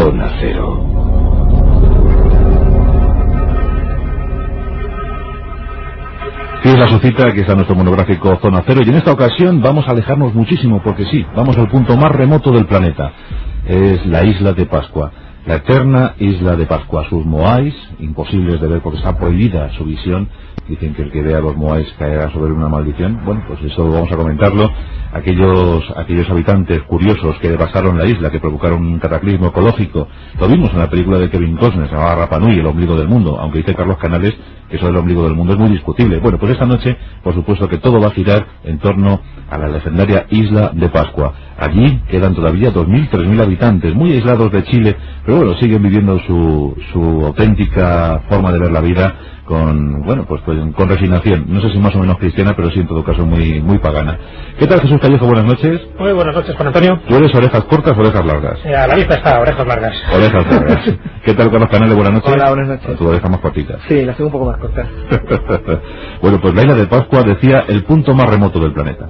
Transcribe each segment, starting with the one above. Zona Cero. Fiel a su cita, aquí está nuestro monográfico Zona Cero, y en esta ocasión vamos a alejarnos muchísimo, porque sí, vamos al punto más remoto del planeta. Es la Isla de Pascua, la eterna Isla de Pascua. Sus moais, imposibles de ver porque está prohibida su visión. Dicen que el que vea a los moais caerá sobre una maldición. Bueno, pues eso vamos a comentarlo. Aquellos habitantes curiosos que devastaron la isla, que provocaron un cataclismo ecológico. Lo vimos en la película de Kevin Costner, se llamaba Rapa Nui, el ombligo del mundo, aunque dice Carlos Canales que eso del ombligo del mundo es muy discutible. Bueno, pues esta noche, por supuesto que todo va a girar en torno a la legendaria Isla de Pascua. Allí quedan todavía 2.000, 3.000 habitantes, muy aislados de Chile, pero bueno, siguen viviendo su auténtica forma de ver la vida, con, bueno, pues con resignación. No sé si más o menos cristiana, pero sí, en todo caso, muy, muy pagana. ¿Qué tal, Jesús Callejo? Buenas noches. Muy buenas noches, Juan Antonio. ¿Tú eres orejas cortas o orejas largas? A la vista está, orejas largas. Orejas largas. ¿Qué tal, Carlos Canales? Buenas noches. Hola, buenas noches. ¿Tu oreja más cortita? Sí, la tengo un poco más corta. Bueno, pues la Isla de Pascua, decía, el punto más remoto del planeta.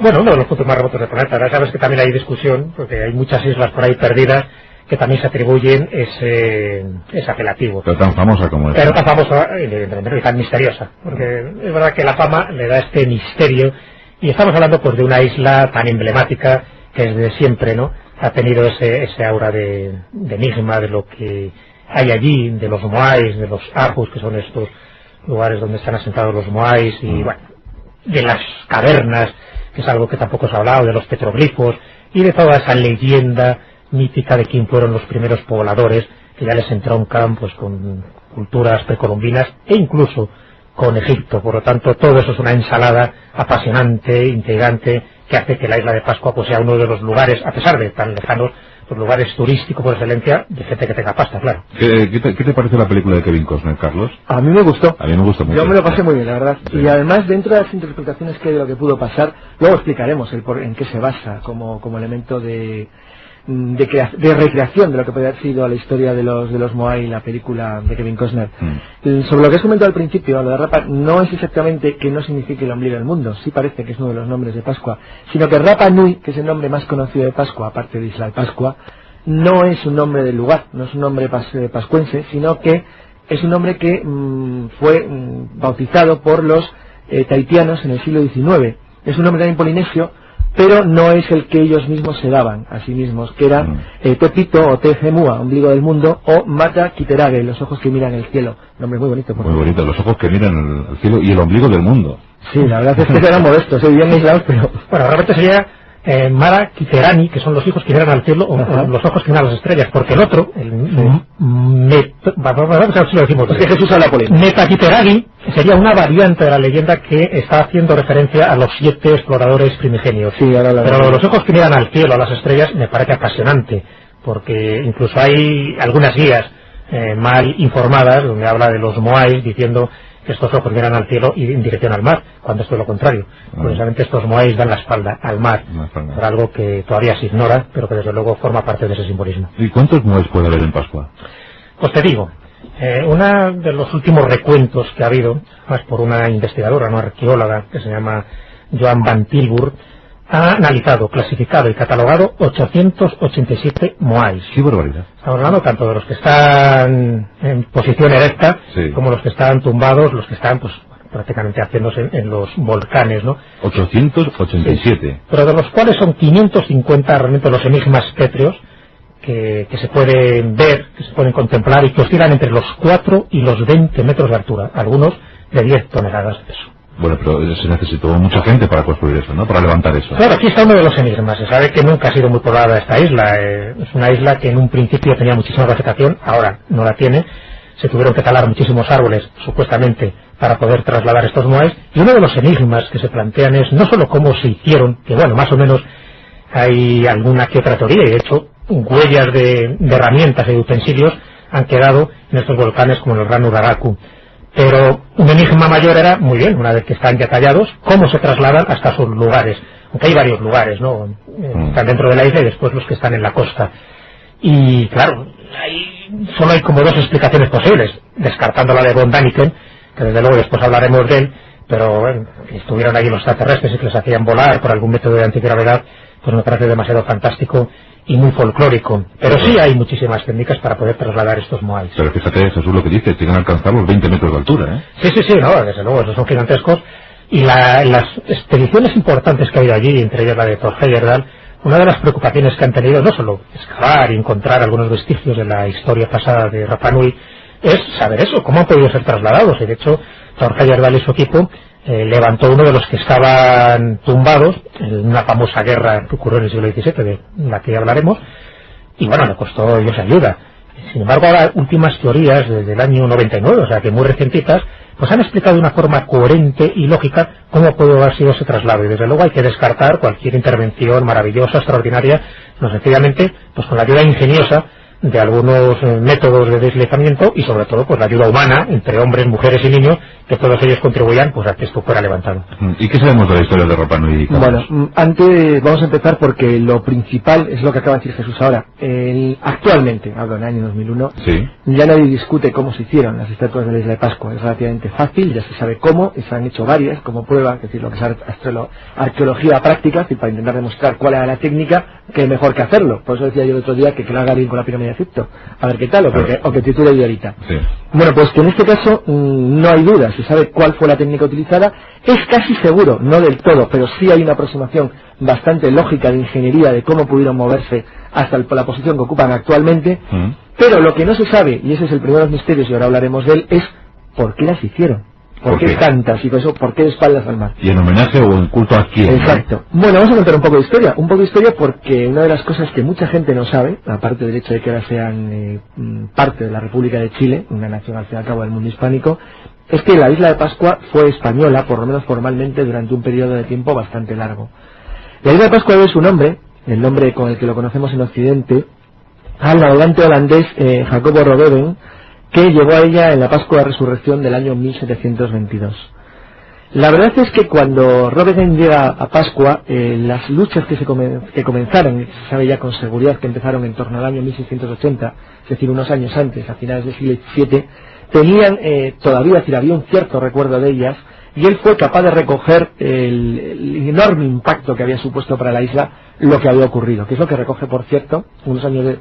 Bueno, uno de los puntos más remotos del planeta. Ahora sabes que también hay discusión, porque hay muchas islas por ahí perdidas que también se atribuyen ese apelativo. Pero tan famosa como esta. Pero tan famosa y tan misteriosa, porque es verdad que la fama le da este misterio, y estamos hablando pues de una isla tan emblemática que desde siempre, ¿no?, ha tenido ese aura de enigma, de lo que hay allí, de los moais, de los ajus, que son estos lugares donde están asentados los moais, y bueno, de las cavernas, que es algo que tampoco se ha hablado, de los petroglifos, y de toda esa leyenda mítica de quién fueron los primeros pobladores, que ya les entroncan pues con culturas precolombinas e incluso con Egipto. Por lo tanto, todo eso es una ensalada apasionante, intrigante, que hace que la Isla de Pascua pues sea uno de los lugares, a pesar de tan lejanos, los lugares turísticos por excelencia, de gente que tenga pasta, claro. ¿Qué te parece la película de Kevin Costner, Carlos? A mí me gustó. A mí me gustó mucho. Yo me lo pasé muy bien, la verdad. Sí. Y además, dentro de las interpretaciones que hay de lo que pudo pasar, luego explicaremos en qué se basa como elemento de recreación de lo que podría haber sido la historia de los Moai, la película de Kevin Costner. Sobre lo que has comentado al principio, lo de Rapa no es exactamente que no signifique el ombligo del mundo, sí parece que es uno de los nombres de Pascua, sino que Rapa Nui, que es el nombre más conocido de Pascua, aparte de Isla de Pascua, no es un nombre del lugar, no es un nombre pascuense, sino que es un nombre que fue bautizado por los tahitianos en el siglo XIX. Es un nombre también polinesio, pero no es el que ellos mismos se daban a sí mismos, que era Tepito o Tejemua, ombligo del mundo, o Mata Kiterage, los ojos que miran el cielo. Nombre muy bonito. Muy bonito, los ojos que miran el cielo y el ombligo del mundo. Sí, la verdad es que eran modestos, vivían aislados, pero... Bueno, realmente sería Mara Kiterani, que son los hijos que miran al cielo, o los ojos que miran a las estrellas, porque el otro, Meta Kiteragi, sería una variante de la leyenda que está haciendo referencia a los 7 exploradores primigenios. Sí, pero los ojos que miran al cielo, a las estrellas, me parece apasionante, porque incluso hay algunas guías mal informadas donde habla de los moais diciendo que estos ojos miran al cielo y en dirección al mar, cuando esto es lo contrario. Precisamente estos moais dan la espalda al mar, algo que todavía se ignora, pero que desde luego forma parte de ese simbolismo. ¿Y cuántos moais puede haber en Pascua? Pues te digo, uno de los últimos recuentos que ha habido, más por una investigadora, una arqueóloga, que se llama Joan Van Tilburg, ha analizado, clasificado y catalogado 887 moais. ¡Qué barbaridad! Estamos hablando tanto de los que están en posición erecta, sí, como los que están tumbados, los que están pues prácticamente haciéndose en los volcanes, ¿no? 887. Sí, pero de los cuales son 550 realmente los enigmas pétreos, que se pueden ver, que se pueden contemplar y que oscilan entre los 4 y los 20 metros de altura, algunos de 10 toneladas de peso. Bueno, pero se necesitó mucha gente para construir eso, ¿no?, para levantar eso. Claro, aquí está uno de los enigmas. Se sabe que nunca ha sido muy poblada esta isla. Es una isla que en un principio tenía muchísima vegetación, ahora no la tiene. Se tuvieron que talar muchísimos árboles, supuestamente, para poder trasladar estos moais. Y uno de los enigmas que se plantean es no solo cómo se hicieron, que bueno, más o menos hay alguna que otra teoría, y de hecho huellas de herramientas y de utensilios han quedado en estos volcanes como en el Rano Raraku, pero un enigma mayor era, muy bien, una vez que están ya tallados, cómo se trasladan hasta sus lugares, aunque hay varios lugares, ¿no?, están dentro de la isla y después los que están en la costa, y claro, solo hay como 2 explicaciones posibles, descartando la de Von Daniken, que desde luego después hablaremos de él, pero bueno, que estuvieron allí los extraterrestres y que les hacían volar por algún método de antigravedad, pues me parece demasiado fantástico y muy folclórico, pero sí hay muchísimas técnicas para poder trasladar estos moais. Pero fíjate, Jesús, lo que dices, llegan a alcanzar los 20 metros de altura, ¿eh? Sí, sí, sí, no, desde luego, esos son gigantescos, y las expediciones importantes que ha habido allí, entre ellas la de Thor Heyerdahl, una de las preocupaciones que han tenido, no solo excavar y encontrar algunos vestigios de la historia pasada de Rapa Nui, es saber eso, cómo han podido ser trasladados, y de hecho, Thor Heyerdahl y su equipo levantó uno de los que estaban tumbados en una famosa guerra que ocurrió en el siglo XVII, de la que hablaremos, y bueno, le costó ellos ayuda. Sin embargo, ahora últimas teorías desde el año 99, o sea que muy recientitas, pues han explicado de una forma coherente y lógica cómo puede haber sido ese traslado, y desde luego hay que descartar cualquier intervención maravillosa, extraordinaria, no, sencillamente, pues con la ayuda ingeniosa de algunos métodos de deslizamiento y sobre todo pues la ayuda humana entre hombres, mujeres y niños, que todos ellos contribuyan pues a que esto fuera levantado. ¿Y qué sabemos de la historia de Rapa Nui? Bueno, antes vamos a empezar porque lo principal es lo que acaba de decir Jesús ahora. Actualmente, hablo del año 2001, ¿sí? Ya nadie discute cómo se hicieron las estatuas de la Isla de Pascua. Es relativamente fácil, ya se sabe cómo, y se han hecho varias como prueba, es decir, lo que es arqueología práctica, es decir, para intentar demostrar cuál era la técnica, que mejor que hacerlo. Por eso decía yo el otro día que lo haga bien con la pirámide de Egipto, a ver qué tal, o que titula yo ahorita. Sí. Bueno, pues que en este caso no hay duda, se sabe cuál fue la técnica utilizada, es casi seguro, no del todo, pero sí hay una aproximación bastante lógica de ingeniería de cómo pudieron moverse hasta la posición que ocupan actualmente, pero lo que no se sabe, y ese es el primero de los misterios y ahora hablaremos de él, es por qué las hicieron. ¿Por qué tantas y por eso, por qué de espaldas al mar? ¿Y en homenaje o en culto a quién? Exacto. ¿No? Bueno, vamos a contar un poco de historia porque una de las cosas que mucha gente no sabe, aparte del hecho de que ahora sean parte de la República de Chile, una nación al fin y al cabo del mundo hispánico, es que la Isla de Pascua fue española, por lo menos formalmente, durante un periodo de tiempo bastante largo. La Isla de Pascua debe su nombre, el nombre con el que lo conocemos en Occidente, al navegante holandés Jacob Roggeveen, que llegó a ella en la Pascua de Resurrección del año 1722. La verdad es que cuando Roggeveen llega a Pascua, las luchas que comenzaron, se sabe ya con seguridad que empezaron en torno al año 1680, es decir, unos años antes, a finales del siglo XVII, tenían todavía, es decir, había un cierto recuerdo de ellas, y él fue capaz de recoger el enorme impacto que había supuesto para la isla lo que había ocurrido, que es lo que recoge, por cierto, unos años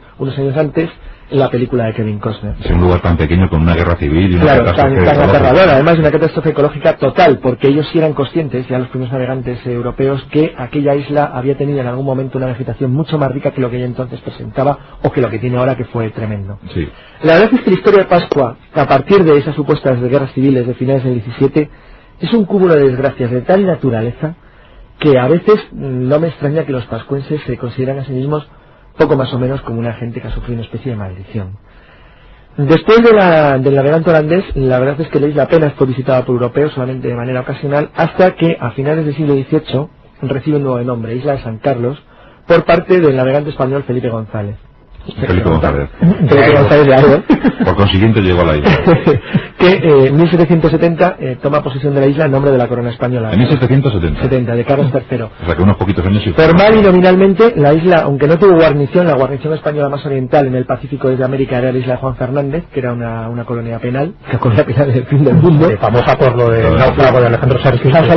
antes, la película de Kevin Costner. Es un lugar tan pequeño con una guerra civil y una catástrofe tan aterradora, además de una catástrofe ecológica total, porque ellos sí eran conscientes, ya los primeros navegantes europeos, que aquella isla había tenido en algún momento una vegetación mucho más rica que lo que ella entonces presentaba, o que lo que tiene ahora, que fue tremendo. Sí. La verdad es que la historia de Pascua, a partir de esas supuestas guerras civiles de finales del XVII, es un cúmulo de desgracias de tal naturaleza que a veces no me extraña que los pascuenses se consideran a sí mismos poco más o menos como una gente que ha sufrido una especie de maldición. Después del navegante holandés, la verdad es que la isla apenas fue visitada por europeos, solamente de manera ocasional, hasta que a finales del siglo XVIII recibe un nuevo nombre, Isla de San Carlos, por parte del navegante español Felipe González. Felipe González. Por consiguiente llegó a la isla. Que en 1770 toma posesión de la isla en nombre de la corona española. En 1770 de Carlos III. O sea que unos poquitos años. Formal y nominalmente la isla, aunque no tuvo guarnición, la guarnición española más oriental en el Pacífico desde América era la isla de Juan Fernández, que era una colonia penal, la colonia penal del fin del mundo. Famosa por lo de náufrago de Alejandro Sárquez. Más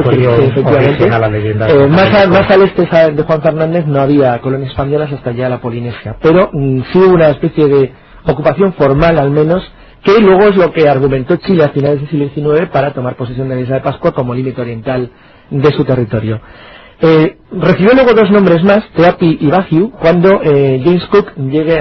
al este de Juan Fernández no había colonias españolas hasta ya la Polinesia, pero sí una especie de ocupación formal al menos, que luego es lo que argumentó Chile a finales del siglo XIX para tomar posesión de la Isla de Pascua como límite oriental de su territorio. Recibió luego dos nombres más, Teapi y Bahiu, cuando James Cook llega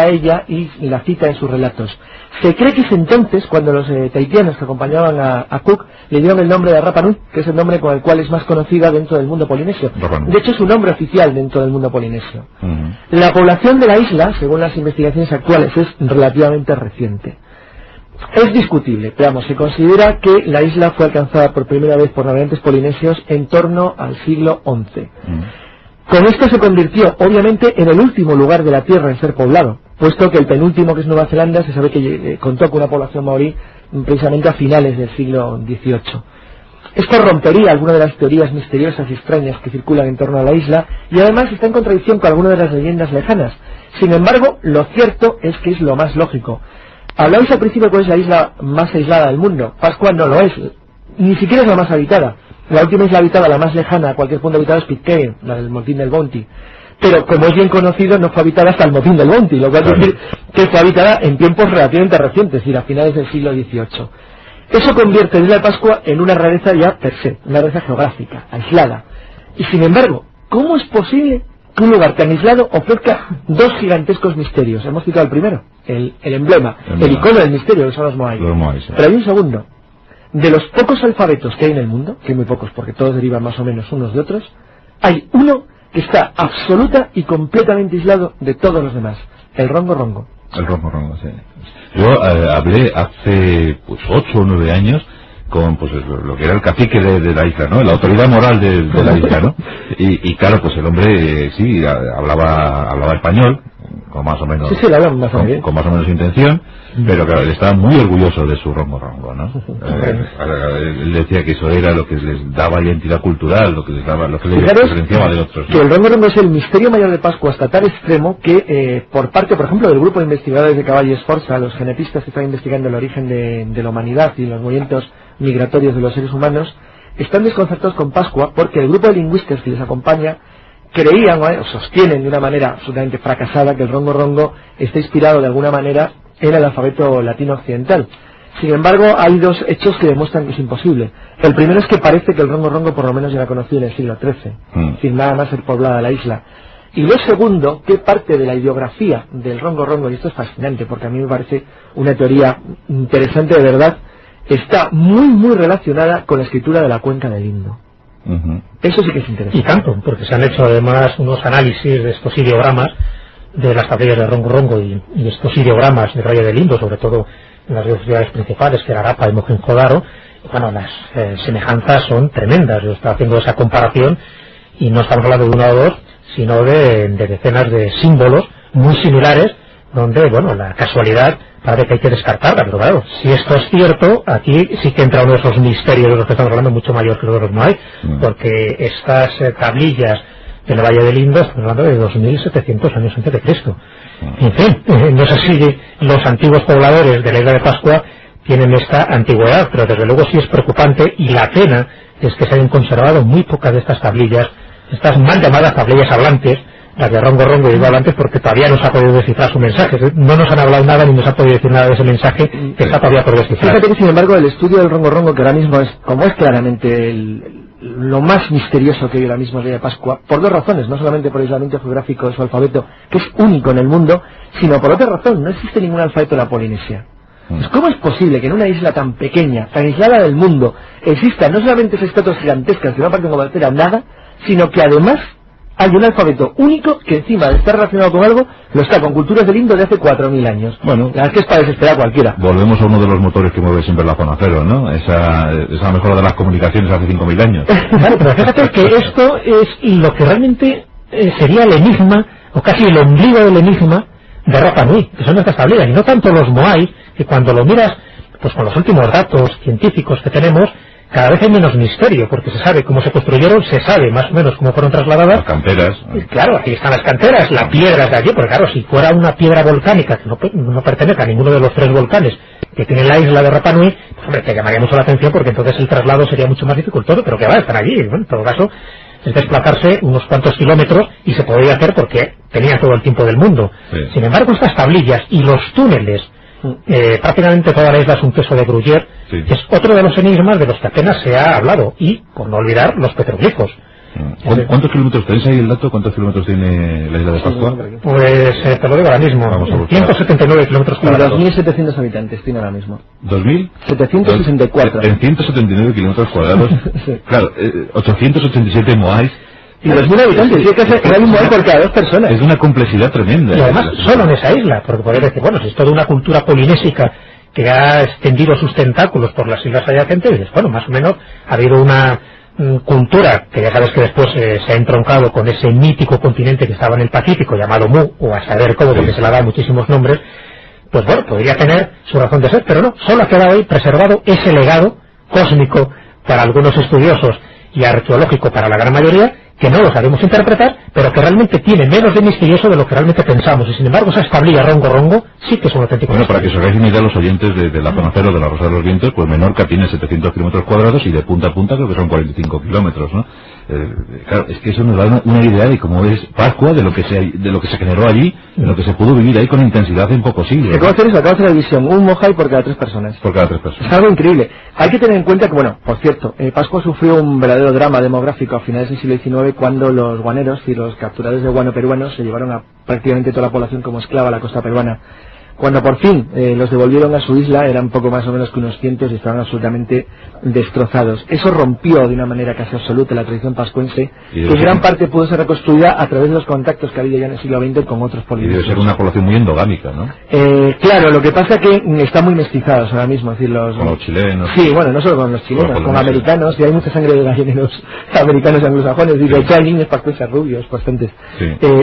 a ella y la cita en sus relatos. Se cree que es entonces cuando los tahitianos que acompañaban a Cook le dieron el nombre de Rapa Nui, que es el nombre con el cual es más conocida dentro del mundo polinesio. De hecho, es un nombre oficial dentro del mundo polinesio. La población de la isla, según las investigaciones actuales, es relativamente reciente. Es discutible, pero vamos, se considera que la isla fue alcanzada por primera vez por navegantes polinesios en torno al siglo XI. Con esto se convirtió, obviamente, en el último lugar de la Tierra en ser poblado, puesto que el penúltimo, que es Nueva Zelanda, se sabe que contó con una población maorí precisamente a finales del siglo XVIII. Esto rompería alguna de las teorías misteriosas y extrañas que circulan en torno a la isla, y además está en contradicción con alguna de las leyendas lejanas. Sin embargo, lo cierto es que es lo más lógico. Hablabais al principio cuál es la isla más aislada del mundo. Pascua no lo es, ni siquiera es la más habitada. La última isla habitada, la más lejana a cualquier punto habitado, es Pitcairn, la del Motín del Bounty. pero como es bien conocido no fue habitada hasta el motín del Bounty, lo cual quiere decir que fue habitada en tiempos relativamente recientes, y a finales del siglo XVIII. Eso convierte la Isla de Pascua en una rareza ya per se, una rareza geográfica, aislada. Y sin embargo, ¿cómo es posible que un lugar tan aislado ofrezca dos gigantescos misterios? Hemos citado el primero, el emblema, el icono del misterio, que son los Moais. Pero hay un segundo. De los pocos alfabetos que hay en el mundo, que hay muy pocos porque todos derivan más o menos unos de otros, hay uno que está absoluta y completamente aislado de todos los demás, el rongo rongo. El rongo rongo, sí. Yo hablé hace pues 8 o 9 años con pues lo que era el cacique de la isla, ¿no? La autoridad moral de la isla, ¿no? Y claro, pues el hombre sí hablaba español, con más o menos, sí, con más o menos intención, pero claro, él estaba muy orgulloso de su rongo rongo, ¿no? Él decía que eso era lo que les daba identidad cultural, lo que les daba, lo que les diferenciaba de otros, ¿no? Que el rongo rongo es el misterio mayor de Pascua hasta tal extremo que por parte, por ejemplo, del grupo de investigadores de Cavalli Sforza, los genetistas que están investigando el origen de la humanidad y los movimientos migratorios de los seres humanos, están desconcertados con Pascua porque el grupo de lingüistas que les acompaña creían o sostienen de una manera absolutamente fracasada que el rongo rongo está inspirado de alguna manera en el alfabeto latino occidental. Sin embargo, hay dos hechos que demuestran que es imposible. El primero es que parece que el rongo rongo por lo menos ya era conocido en el siglo XIII, sin nada más ser poblada la isla. Y lo segundo, que parte de la ideografía del rongo rongo, y esto es fascinante porque a mí me parece una teoría interesante de verdad, está muy muy relacionada con la escritura de la cuenca del Indo. Eso sí que es interesante. Y tanto, porque se han hecho además unos análisis de estos ideogramas de las tablillas de rongo rongo y de estos ideogramas de Valle del Indo, sobre todo en las dos ciudades principales, que era Harappa y Mohenjo-Daro. Bueno, las semejanzas son tremendas. Yo estaba haciendo esa comparación y no estamos hablando de uno o dos, sino de decenas de símbolos muy similares, donde, bueno, la casualidad parece que hay que descartarla, pero claro, si esto es cierto, aquí sí que entra uno de esos misterios de los que estamos hablando, mucho mayor que los otros no hay, porque estas tablillas del Valle del Indo, estamos hablando de 2.700 años antes de Cristo. En fin, no sé si los antiguos pobladores de la Isla de Pascua tienen esta antigüedad, pero desde luego sí es preocupante, y la pena es que se hayan conservado muy pocas de estas tablillas, estas mal llamadas tablillas hablantes, las de rongo rongo, digo hablantes porque todavía no se ha podido descifrar su mensaje, no nos han hablado nada ni nos ha podido decir nada de ese mensaje que está todavía por descifrar. Fíjate que sin embargo el estudio del rongo rongo, que ahora mismo es, como es claramente lo más misterioso que hay ahora mismo en la Isla de Pascua, por dos razones, no solamente por el aislamiento geográfico de su alfabeto, que es único en el mundo, sino por otra razón, no existe ningún alfabeto en la Polinesia. Pues ¿cómo es posible que en una isla tan pequeña, tan aislada del mundo, existan no solamente esas estatuas gigantescas que no aparecen como tercera nada, sino que además hay un alfabeto único que encima de estar relacionado con algo, lo está con culturas del Indo de hace 4.000 años. Bueno, la verdad es que es para desesperar a cualquiera. Volvemos a uno de los motores que mueve siempre la zona cero, ¿no? Esa mejora de las comunicaciones hace 5.000 años. Claro, pero fíjate que esto es lo que realmente sería el enigma, o casi el ombligo del enigma, de Rapa Nui, que son estas tablillas, y no tanto los Moais, que cuando lo miras, pues con los últimos datos científicos que tenemos, cada vez hay menos misterio, porque se sabe cómo se construyeron, se sabe más o menos cómo fueron trasladadas. Las canteras. Claro, aquí están las canteras, la piedra de allí, porque claro, si fuera una piedra volcánica que no pertenece a ninguno de los 3 volcanes que tiene la isla de Rapa Nui, pues hombre, te llamaría mucho la atención porque entonces el traslado sería mucho más dificultoso, pero que va, están allí, bueno, en todo caso, es desplazarse unos cuantos kilómetros y se podría hacer porque tenía todo el tiempo del mundo. Sí. Sin embargo, estas tablillas y los túneles, prácticamente toda la isla es un queso de Gruyère, sí, es otro de los enigmas de los que apenas se ha hablado, y por no olvidar los petroglifos. ¿Cuántos kilómetros tenéis ahí el dato? ¿Cuántos kilómetros tiene la Isla de Pascua? Pues te lo digo ahora mismo. Vamos a 179 kilómetros cuadrados. 2.700 habitantes tiene ahora mismo. 2.764. 379 kilómetros cuadrados. Sí. Claro, 887 moais. Y 2.000 habitantes, sí, que hay un moai por cada 2 personas. Es una complejidad tremenda. Y además, solo en esa isla, porque podéis decir, bueno, si es toda una cultura polinésica que ha extendido sus tentáculos por las islas adyacentes, dices, bueno, más o menos ha habido una cultura, que ya sabes que después se ha entroncado con ese mítico continente que estaba en el Pacífico, llamado Mu, o a saber cómo, porque se le da muchísimos nombres, pues bueno, podría tener su razón de ser, pero no, solo ha quedado ahí preservado ese legado cósmico para algunos estudiosos y arqueológico para la gran mayoría, que no lo sabemos interpretar, pero que realmente tiene menos de misterioso de lo que realmente pensamos, y sin embargo esa tablilla rongo rongo sí que es un auténtico. Bueno, para que se hagáis una idea los oyentes de la zona cero de la Rosa de los Vientos, pues Menorca tiene 700 kilómetros cuadrados y de punta a punta creo que son 45 kilómetros, ¿no? Claro, es que eso nos da una idea de cómo es Pascua, de lo que se generó allí, de lo que se pudo vivir ahí con intensidad en pocos siglos. Lo que hacer es la causa de la división, un Moai por cada tres personas. Por cada tres personas. Es algo increíble. Hay que tener en cuenta que, bueno, por cierto, Pascua sufrió un verdadero drama demográfico a finales del siglo XIX, cuando los guaneros y los capturadores de guano peruanos se llevaron a prácticamente toda la población como esclava a la costa peruana. Cuando por fin los devolvieron a su isla, eran poco más o menos que unos cientos y estaban absolutamente destrozados. Eso rompió de una manera casi absoluta la tradición pascuense, que gran parte pudo ser reconstruida a través de los contactos que ha habido ya en el siglo XX con otros pueblos. Y debe ser una población muy endogámica, ¿no? Claro, lo que pasa es que están muy mestizados ahora mismo, es decir, con los chilenos. Sí, bueno, no solo con los chilenos, con americanos, y hay mucha sangre de gallineros americanos anglosajones, y de hecho hay niños pascuenses rubios, bastantes,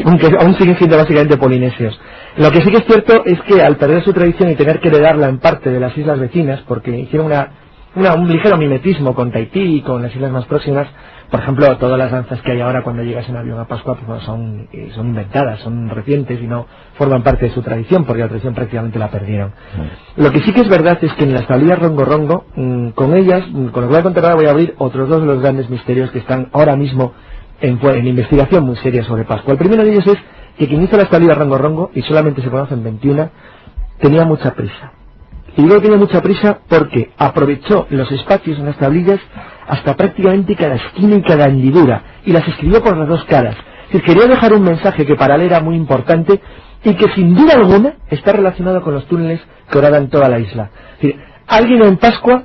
aunque aún siguen siendo básicamente polinesios. Lo que sí que es cierto es que al perder su tradición y tener que heredarla en parte de las islas vecinas, porque hicieron un ligero mimetismo con Tahití y con las islas más próximas, por ejemplo, todas las danzas que hay ahora cuando llegas en avión a Pascua, pues, son inventadas, son recientes y no forman parte de su tradición, porque la tradición prácticamente la perdieron. Lo que sí que es verdad es que en las tablillas rongo rongo, con ellas, con lo que voy a contar, voy a abrir otros dos de los grandes misterios que están ahora mismo en investigación muy seria sobre Pascua. El primero de ellos es que quien hizo las tablillas rongo rongo, y solamente se conocen 21, tenía mucha prisa. Y digo que tenía mucha prisa porque aprovechó los espacios en las tablillas hasta prácticamente cada esquina y cada hendidura, y las escribió por las dos caras. Es decir, quería dejar un mensaje que para él era muy importante y que sin duda alguna está relacionado con los túneles que horaban toda la isla. Es decir, alguien en Pascua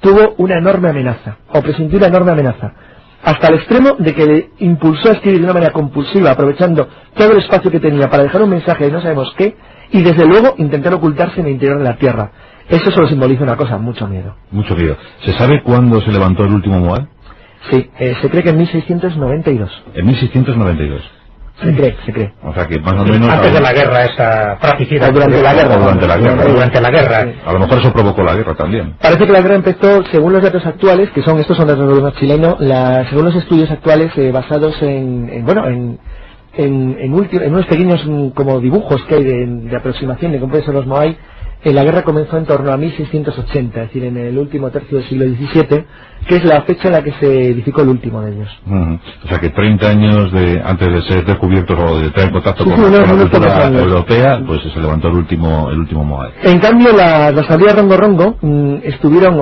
tuvo una enorme amenaza, o presintió una enorme amenaza, hasta el extremo de que impulsó a escribir de una manera compulsiva, aprovechando todo el espacio que tenía para dejar un mensaje de no sabemos qué, y desde luego intentar ocultarse en el interior de la tierra. Eso solo simboliza una cosa: mucho miedo. Mucho miedo. ¿Se sabe cuándo se levantó el último Moai? Sí, se cree que en 1692. En 1692. Se cree. O sea que más o menos... Antes de la guerra esa fratricida. Durante la guerra. A lo mejor eso provocó la guerra también. Parece que la guerra empezó, según los datos actuales, que son, estos son datos del gobierno chileno, según los estudios actuales basados en unos pequeños como dibujos que hay de aproximación de cómo pueden ser los Moai. La guerra comenzó en torno a 1680, es decir, en el último tercio del siglo XVII, que es la fecha en la que se edificó el último de ellos. O sea que 30 años antes de ser descubiertos o de estar en contacto con la cultura europea, pues se levantó el último Moai. En cambio, las tablillas rongo rongo estuvieron,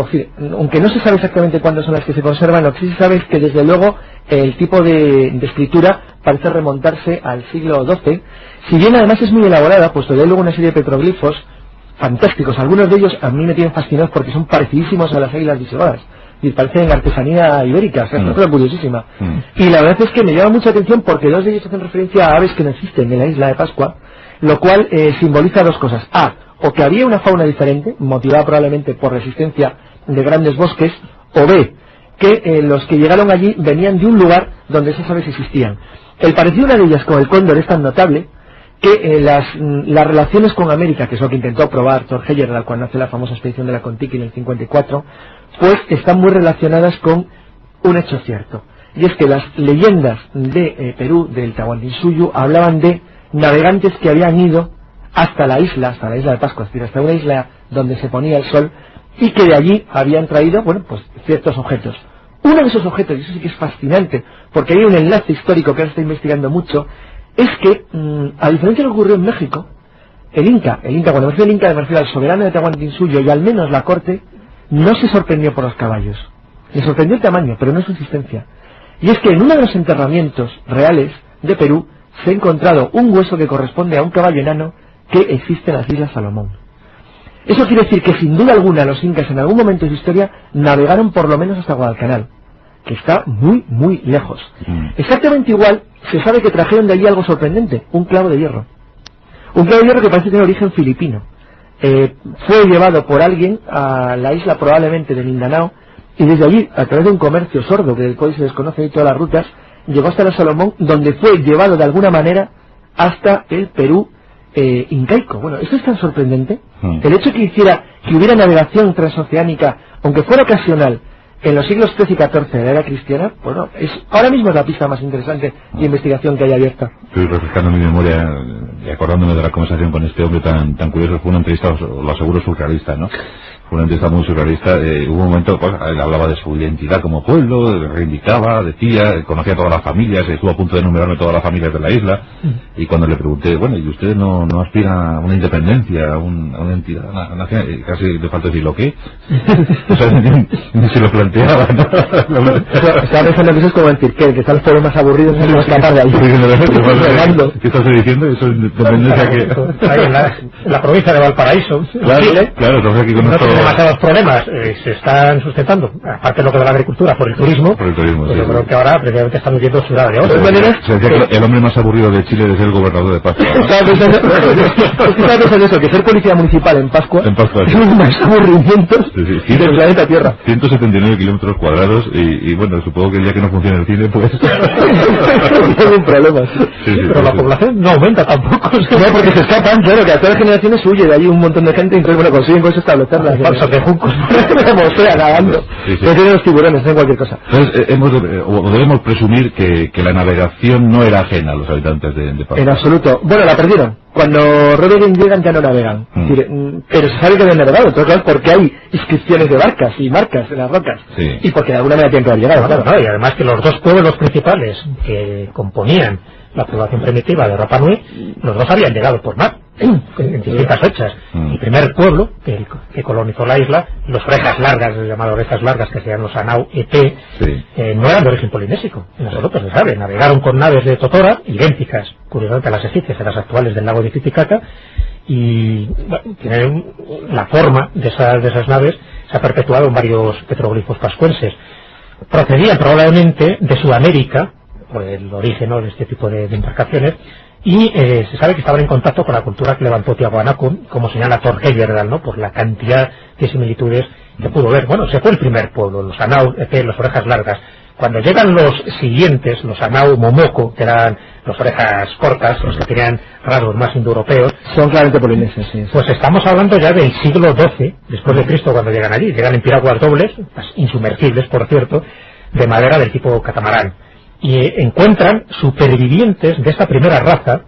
aunque no se sabe exactamente cuándo son las que se conservan, lo que sí se sabe es que desde luego el tipo de escritura parece remontarse al siglo XII, si bien además es muy elaborada, puesto que hay luego una serie de petroglifos fantásticos. Algunos de ellos a mí me tienen fascinados porque son parecidísimos a las águilas visigodas y parecen artesanía ibérica, o sea, es una cosa curiosísima. Y la verdad es que me llama mucha atención porque dos de ellos hacen referencia a aves que no existen en la isla de Pascua, lo cual simboliza dos cosas: A, o que había una fauna diferente, motivada probablemente por resistencia de grandes bosques, o B, que los que llegaron allí venían de un lugar donde esas aves existían. El parecido de una de ellas con el cóndor es tan notable que las relaciones con América, que es lo que intentó probar Thor Heyerdahl cuando hace la famosa expedición de la Contiki en el 54, pues están muy relacionadas con un hecho cierto. Y es que las leyendas de Perú, del Tahuantinsuyu, hablaban de navegantes que habían ido hasta la isla de Pascua, es decir, hasta una isla donde se ponía el sol, y que de allí habían traído, bueno, pues ciertos objetos. Uno de esos objetos, y eso sí que es fascinante, porque hay un enlace histórico que ahora se está investigando mucho, es que, a diferencia de lo que ocurrió en México, el Inca, cuando me refiero al Inca, me refiero al soberano de Tahuantinsuyo y al menos la corte, no se sorprendió por los caballos. Le sorprendió el tamaño, pero no su existencia. Y es que en uno de los enterramientos reales de Perú se ha encontrado un hueso que corresponde a un caballo enano que existe en las Islas Salomón. Eso quiere decir que sin duda alguna los incas en algún momento de su historia navegaron por lo menos hasta Guadalcanal, que está muy, muy lejos. Exactamente igual, se sabe que trajeron de allí algo sorprendente: un clavo de hierro. Un clavo de hierro que parece tener origen filipino. Fue llevado por alguien a la isla probablemente de Mindanao, y desde allí, a través de un comercio sordo, que del cual se desconoce y todas las rutas, llegó hasta la Salomón, donde fue llevado de alguna manera hasta el Perú incaico. Bueno, esto es tan sorprendente. El hecho que hubiera navegación transoceánica, aunque fuera ocasional, en los siglos XIII y XIV de la era cristiana, bueno, ahora mismo es la pista más interesante de investigación que hay abierta. Estoy refrescando mi memoria y acordándome de la conversación con este hombre tan curioso. Fue una entrevista, lo aseguro, surrealista, ¿no? un artista muy surrealista. Hubo un momento, pues, él hablaba de su identidad como pueblo, reivindicaba, decía, conocía a todas las familias, estuvo a punto de enumerarme todas las familias de la isla, y cuando le pregunté, bueno, ¿y usted no aspira a una independencia, a una entidad nacional? Casi le falta decir, ¿lo qué? O sea, ni se lo planteaba, ¿no? Estaba pensando que eso es como decir, que están los pueblos más aburridos, no es capaz de ahí. ¿Qué estás diciendo? Eso es independencia que... La provincia de Valparaíso. Claro, entonces aquí con nuestro... demasiados problemas, se están sustentando, aparte de lo que da la agricultura, por el turismo. Por el turismo, sí. Yo creo que ahora precisamente están viviendo ciudad de otras maneras. Se decía que el hombre más aburrido de Chile es el gobernador de Pascua. Estaba pensando eso, que ser policía municipal en Pascua es uno de los más aburrimientos del planeta Tierra. 179 kilómetros cuadrados y bueno, supongo que el día que no funcione el cine, pues... no hay problemas. Pero la población no aumenta tampoco. No, porque se escapan, claro, que a todas las generaciones huye de ahí un montón de gente, entonces bueno, consiguen con eso establecerlas. Falsos de juncos, no tienen los tiburones, en cualquier cosa. Entonces, debemos presumir que la navegación no era ajena a los habitantes de Pascua. En absoluto. Bueno, la perdieron. Cuando Roggeveen llegan ya no navegan. Pero se sabe que habían navegado, entonces claro, porque hay inscripciones de barcas y marcas en las rocas. Sí. Y porque de alguna manera tienen que haber llegado, claro, ¿no? Y además que los dos pueblos principales que componían la población primitiva de Rapa Nui, los dos habían llegado por mar en distintas fechas. El primer pueblo que colonizó la isla, los orejas largas, los llamados orejas largas, que se llaman los Hanau Epe, no eran de origen polinésico, en absoluto, se sabe. Navegaron con naves de totora idénticas, curiosamente, a las egipcias, a las actuales del lago de Titicaca, y bueno, tienen la forma de esas naves se ha perpetuado en varios petroglifos pascuenses. Procedían probablemente de Sudamérica, por el origen, ¿no?, de este tipo de embarcaciones, y se sabe que estaban en contacto con la cultura que levantó Tiahuanaco, como señala Thor Heyerdahl, ¿no?, por la cantidad de similitudes que pudo ver. Bueno, se fue el primer pueblo, los Hanau Epe, los orejas largas. Cuando llegan los siguientes, los Hanau Momoko, que eran los orejas cortas, los que tenían rasgos más indoeuropeos, son claramente polineses, sí. Pues estamos hablando ya del siglo XII, después de Cristo, cuando llegan allí. Llegan en piraguas dobles, insumergibles, por cierto, de madera del tipo catamarán. Y encuentran supervivientes de esta primera raza,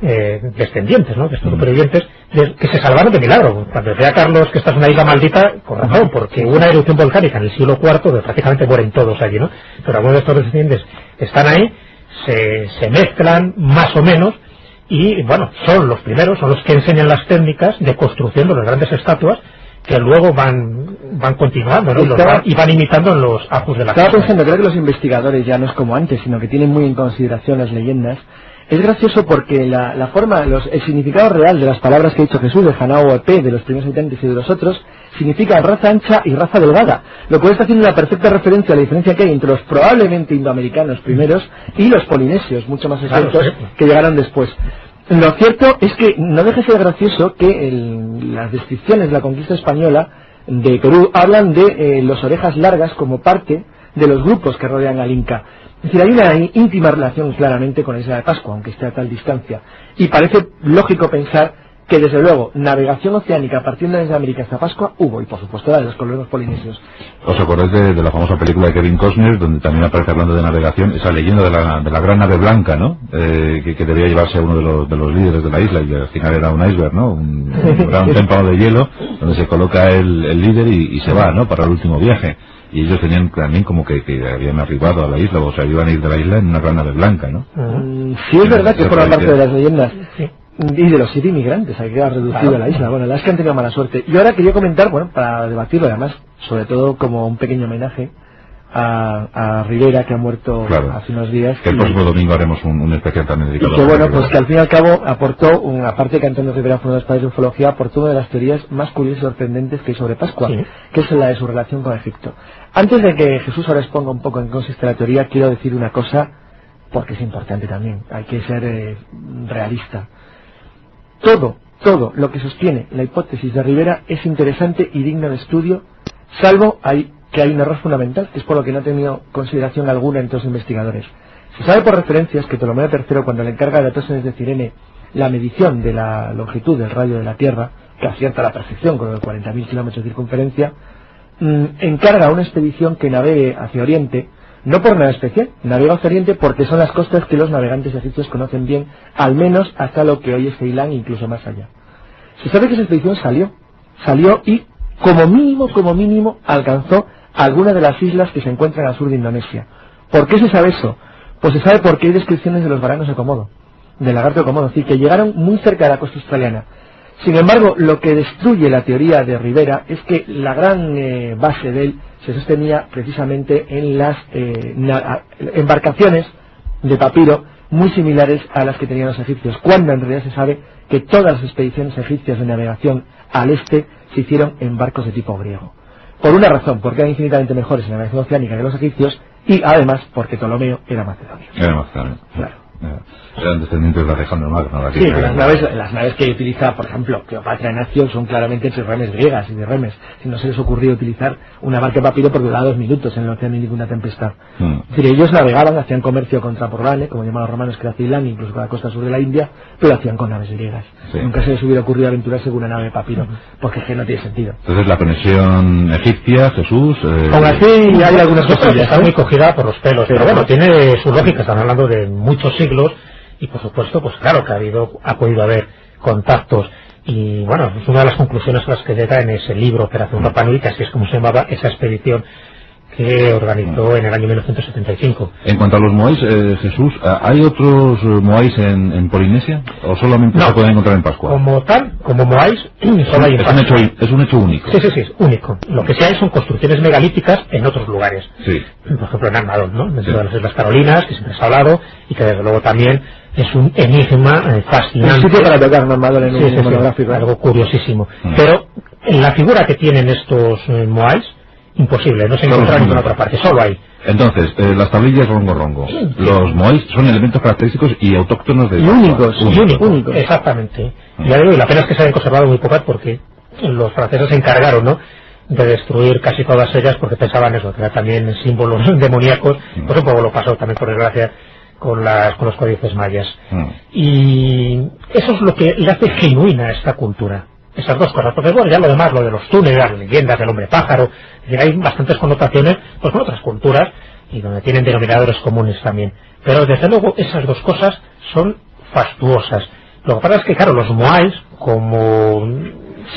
descendientes, ¿no?, de estos supervivientes, que se salvaron de milagro. Cuando decía Carlos que esta es una isla maldita, con razón, porque hubo una erupción volcánica en el siglo IV, donde prácticamente mueren todos allí, ¿no? Pero algunos de estos descendientes están ahí, se mezclan más o menos, y bueno, son los primeros, son los que enseñan las técnicas de construcción de las grandes estatuas, que luego van continuando, ¿no? y van imitando los ajus de la casa. Estaba pensando, creo que los investigadores ya no es como antes, sino que tienen muy en consideración las leyendas. Es gracioso porque la forma, el significado real de las palabras que ha dicho Jesús, de Hanau Epe, de los primeros habitantes y de los otros, significa raza ancha y raza delgada, lo cual está haciendo una perfecta referencia a la diferencia que hay entre los probablemente indoamericanos primeros y los polinesios, mucho más exactos, que llegaron después. Lo cierto es que no deja de ser gracioso que las descripciones de la conquista española de Perú hablan de los orejas largas como parte de los grupos que rodean al Inca. Es decir, hay una íntima relación claramente con la isla de Pascua, aunque esté a tal distancia. Y parece lógico pensar que, desde luego, navegación oceánica partiendo desde América hasta Pascua hubo, y por supuesto la de los colonos polinesios. ¿Os acordáis de la famosa película de Kevin Costner, donde también aparece hablando de navegación, esa leyenda de la gran nave blanca, ¿no?, que debía llevarse a uno de los líderes de la isla, y al final era un iceberg, ¿no?, un gran témpano de hielo, donde se coloca el líder y se va, ¿no?, para el último viaje. Y ellos tenían también como que habían arribado a la isla, o sea, iban a ir de la isla en una gran nave blanca, ¿no? Sí, es verdad que forma parte de las leyendas. Sí. Y de los 7 inmigrantes, hay que ha reducido a la isla. Bueno, las que han tenido mala suerte. Y ahora quería comentar, bueno, para debatirlo además, sobre todo como un pequeño homenaje a Rivera, que ha muerto hace unos días. Que el próximo domingo haremos un especial también dedicado a Rivera. Pues que al fin y al cabo aportó, aparte de que Antonio Rivera fue uno de los padres de ufología, aportó una de las teorías más curiosas y sorprendentes que hay sobre Pascua, que es la de su relación con Egipto. Antes de que Jesús ahora exponga un poco en qué consiste la teoría, quiero decir una cosa, porque es importante también. Hay que ser realista. Todo lo que sostiene la hipótesis de Rivera es interesante y digno de estudio, salvo que hay un error fundamental, que es por lo que no ha tenido consideración alguna entre los investigadores. Se sabe por referencias que Ptolomeo III, cuando le encarga a Eratóstenes de Cirene la medición de la longitud del radio de la Tierra, que acierta a la perfección con los 40.000 kilómetros de circunferencia, encarga una expedición que navegue hacia Oriente. No por nada especial, navega hacia Oriente porque son las costas que los navegantes egipcios conocen bien, al menos hasta lo que hoy es Ceilán, incluso más allá. Se sabe que esa expedición salió y como mínimo, alcanzó algunas de las islas que se encuentran al sur de Indonesia. ¿Por qué se sabe eso? Pues se sabe porque hay descripciones de los varanos de Komodo, del lagarto de Komodo, es decir, que llegaron muy cerca de la costa australiana. Sin embargo, lo que destruye la teoría de Rivera es que la gran base de él se sostenía precisamente en las embarcaciones de papiro muy similares a las que tenían los egipcios, cuando en realidad se sabe que todas las expediciones egipcias de navegación al este se hicieron en barcos de tipo griego. Por una razón, porque eran infinitamente mejores en la navegación oceánica que los egipcios, y además porque Ptolomeo era macedonio. Era macedonio, claro. Eran descendientes de Alejandro Magno. La sí, las naves que utiliza, por ejemplo, Cleopatra en acción son claramente triremes griegas y de remes. Si no se les ocurrió utilizar una barca de papiro porque duraba 2 minutos en el océano y ninguna tempestad. Es decir, ellos navegaban, hacían comercio contra Porvane, como llamaban los romanos, que era Ceilán, incluso con la costa sur de la India, pero lo hacían con naves griegas. Sí. Nunca se les hubiera ocurrido aventurarse con una nave de papiro, porque es que no tiene sentido. Entonces la conexión egipcia, Jesús... Aún así hay algunas cosas ya está muy cogida por los pelos, pero bueno, tiene su lógica, están hablando de muchos siglos, y por supuesto, pues claro que ha podido haber contactos, y bueno, es una de las conclusiones a las que llega en ese libro, Operación Rapa Nui, que así es como se llamaba esa expedición que organizó en el año 1975. En cuanto a los Moais, Jesús, ¿hay otros Moais en Polinesia? ¿O solamente se pueden encontrar en Pascua? Como tal, como Moais, solo hay en Pascua. Es un hecho único. Sí, sí, sí, es único. Lo que sí hay son construcciones megalíticas en otros lugares. Sí. Por ejemplo, en Armadón, ¿no? Dentro de las Islas Carolinas, que siempre se ha hablado, y que desde luego también es un enigma fascinante. Un sitio para tocar en Armadón en un monográfico. Algo curiosísimo. Pero la figura que tienen estos Moais, imposible, no se encuentra en ninguna otra parte, solo hay. Entonces, las tablillas rongo rongo, los moais son elementos característicos y autóctonos de... Y únicos. Exactamente. Y la pena es que se han conservado muy pocas porque los franceses se encargaron, ¿no?, de destruir casi todas ellas porque pensaban eso, que eran también símbolos demoníacos. Pues un poco lo pasó también, por desgracia, con los códices mayas. Y eso es lo que le hace genuina a esta cultura. Esas dos cosas, porque bueno, ya lo demás, lo de los túneles, las leyendas del hombre pájaro, es decir, hay bastantes connotaciones pues con otras culturas y donde tienen denominadores comunes también, pero desde luego esas dos cosas son fastuosas. Lo que pasa es que claro, los moais como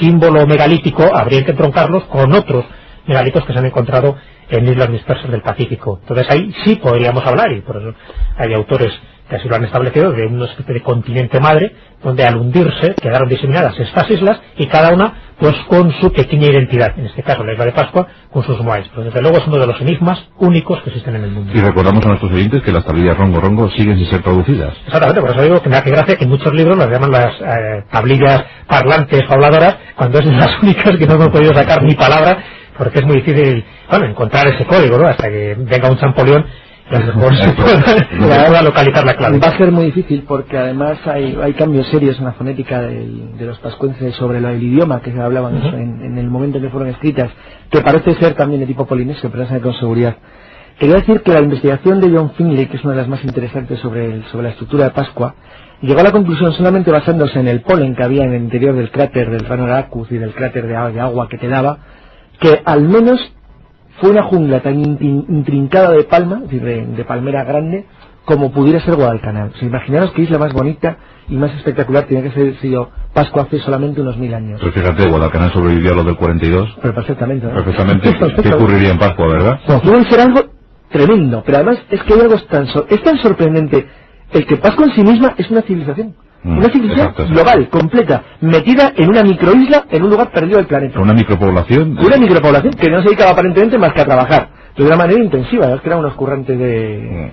símbolo megalítico habría que troncarlos con otros megalitos que se han encontrado en islas dispersas del Pacífico. Entonces ahí sí podríamos hablar, y por eso hay autores que así lo han establecido, de una especie de continente madre, donde al hundirse quedaron diseminadas estas islas, y cada una pues con su pequeña identidad, en este caso la isla de Pascua, con sus moais. Pues desde luego es uno de los enigmas únicos que existen en el mundo. Y recordamos a nuestros oyentes que las tablillas rongo rongo siguen sin ser traducidas. Exactamente, por eso digo que me hace gracia que en muchos libros las llaman las tablillas parlantes o habladoras, cuando es de las únicas que no hemos podido sacar ni palabra, porque es muy difícil, bueno, encontrar ese código, ¿no?, hasta que venga un Champollion. Ahora localizar la clave. Va a ser muy difícil porque además hay cambios serios en la fonética de los pascuenses sobre el idioma que se hablaban en el momento en que fueron escritas, que parece ser también de tipo polinesio, pero no sabe con seguridad. Quería decir que la investigación de John Finley, que es una de las más interesantes sobre la estructura de Pascua, llegó a la conclusión solamente basándose en el polen que había en el interior del cráter del Rano Raraku y del cráter de agua que quedaba, que al menos fue una jungla tan intrincada de palma, de palmera grande, como pudiera ser Guadalcanal. O sea, imaginaros qué isla más bonita y más espectacular tenía que haber sido Pascua hace solamente unos 1000 años. Pero fíjate, Guadalcanal sobrevivió a los del 42. Pero perfectamente, ¿no? Perfectamente. ¿Qué ocurriría en Pascua, verdad? Puede ser algo tremendo, pero además es que hay algo tan sorprendente. El que Pascua en sí misma es una civilización. Una civilización global, completa, metida en una microisla, en un lugar perdido del planeta. Una micropoblación. Una micropoblación que no se dedicaba aparentemente más que a trabajar, de una manera intensiva, es que eran unos currantes de...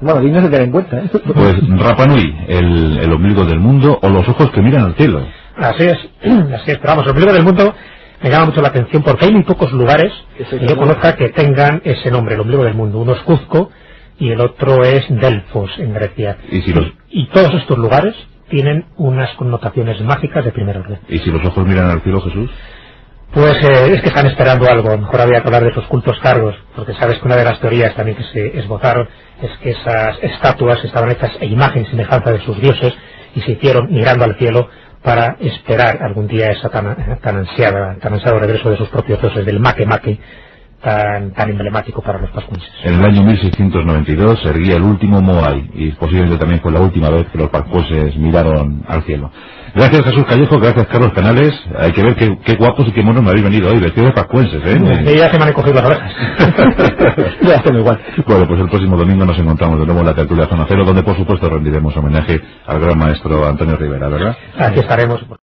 Bueno, dignos de tener en cuenta, ¿eh? Pues Rapa Nui, el ombligo del mundo, o los ojos que miran al cielo. Así es, pero vamos, el ombligo del mundo me llama mucho la atención porque hay muy pocos lugares que yo conozca que tengan ese nombre, el ombligo del mundo. Uno es Cuzco y el otro es Delfos, en Grecia. Y todos estos lugares tienen unas connotaciones mágicas de primer orden. ¿Y si los ojos miran al cielo, Jesús? Pues es que están esperando algo. Mejor había que hablar de esos cultos cargos, porque sabes que una de las teorías también que se esbozaron es que esas estatuas estaban hechas a imagen y semejanza de sus dioses y se hicieron mirando al cielo para esperar algún día esa tan ansiado regreso de sus propios dioses, del Maque Maque, tan emblemático para los pascuenses. En el año 1692 se erguía el último Moai, y posiblemente también fue la última vez que los pascuenses miraron al cielo. Gracias Jesús Callejo, gracias Carlos Canales. Hay que ver qué guapos y qué monos me habéis venido hoy, vestidos de pascuenses, ¿eh? Ya se me han cogido las orejas. Ya todo igual. Bueno, pues el próximo domingo nos encontramos de nuevo en la tertulia Zona Cero, donde por supuesto rendiremos homenaje al gran maestro Antonio Rivera, ¿verdad? Aquí estaremos.